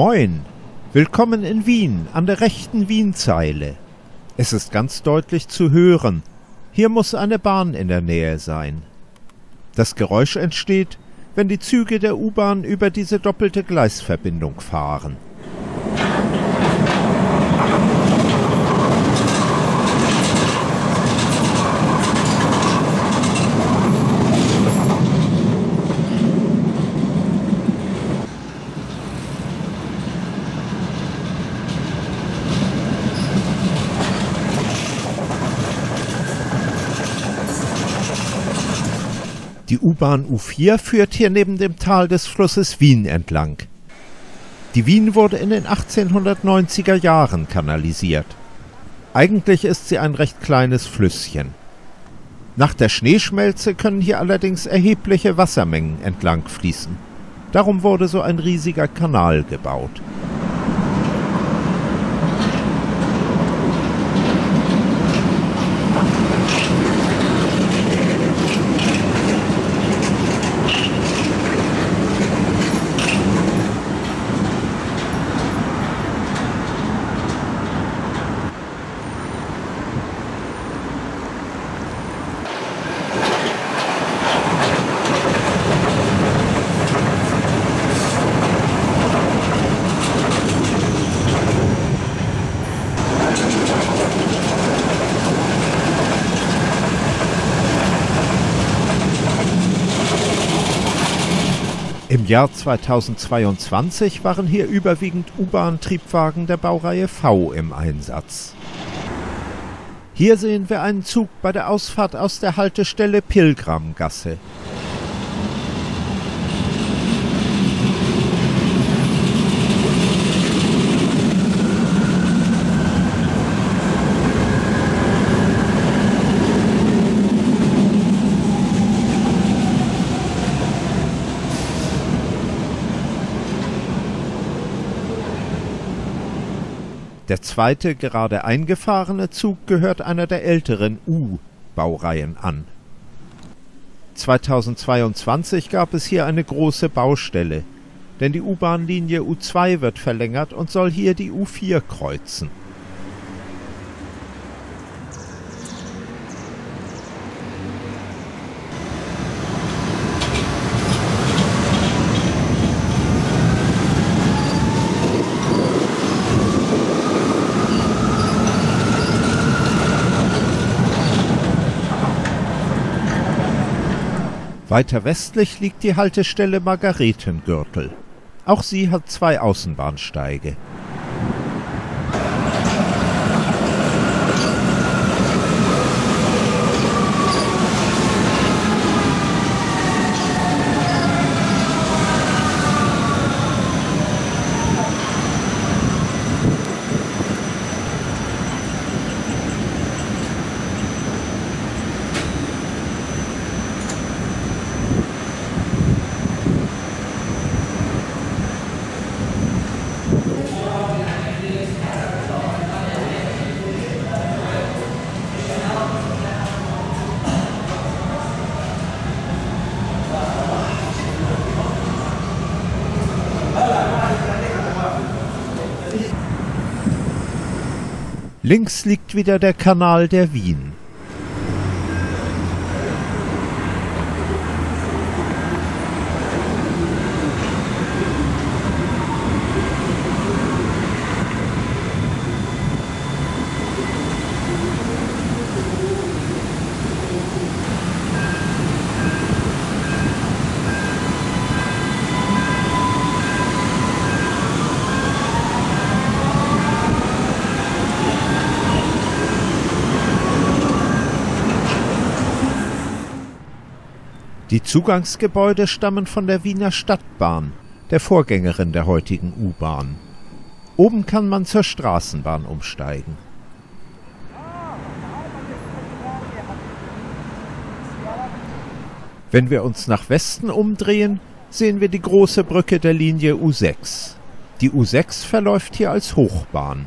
Moin! Willkommen in Wien, an der rechten Wienzeile. Es ist ganz deutlich zu hören. Hier muss eine Bahn in der Nähe sein. Das Geräusch entsteht, wenn die Züge der U-Bahn über diese doppelte Gleisverbindung fahren. Die U-Bahn U4 führt hier neben dem Tal des Flusses Wien entlang. Die Wien wurde in den 1890er Jahren kanalisiert. Eigentlich ist sie ein recht kleines Flüsschen. Nach der Schneeschmelze können hier allerdings erhebliche Wassermengen entlang fließen. Darum wurde so ein riesiger Kanal gebaut. Im Jahr 2022 waren hier überwiegend U-Bahn-Triebwagen der Baureihe V im Einsatz. Hier sehen wir einen Zug bei der Ausfahrt aus der Haltestelle Pilgramgasse. Der zweite, gerade eingefahrene Zug gehört einer der älteren U-Baureihen an. 2022 gab es hier eine große Baustelle, denn die U-Bahn-Linie U2 wird verlängert und soll hier die U4 kreuzen. Weiter westlich liegt die Haltestelle Margaretengürtel. Auch sie hat zwei Außenbahnsteige. Links liegt wieder der Kanal der Wien. Die Zugangsgebäude stammen von der Wiener Stadtbahn, der Vorgängerin der heutigen U-Bahn. Oben kann man zur Straßenbahn umsteigen. Wenn wir uns nach Westen umdrehen, sehen wir die große Brücke der Linie U6. Die U6 verläuft hier als Hochbahn.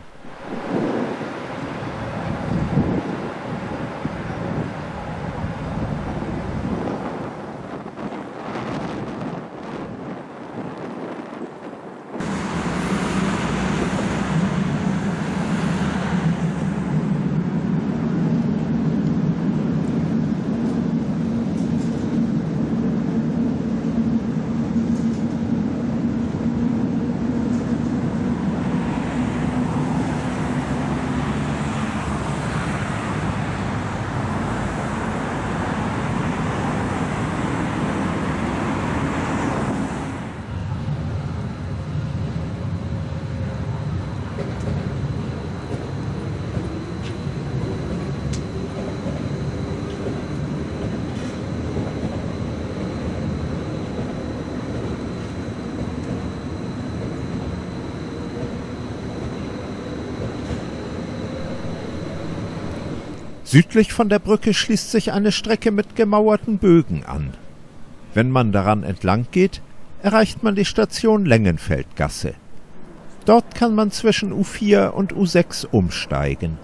Südlich von der Brücke schließt sich eine Strecke mit gemauerten Bögen an. Wenn man daran entlang geht, erreicht man die Station Längenfeldgasse. Dort kann man zwischen U4 und U6 umsteigen.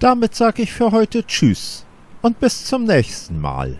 Damit sage ich für heute Tschüss und bis zum nächsten Mal.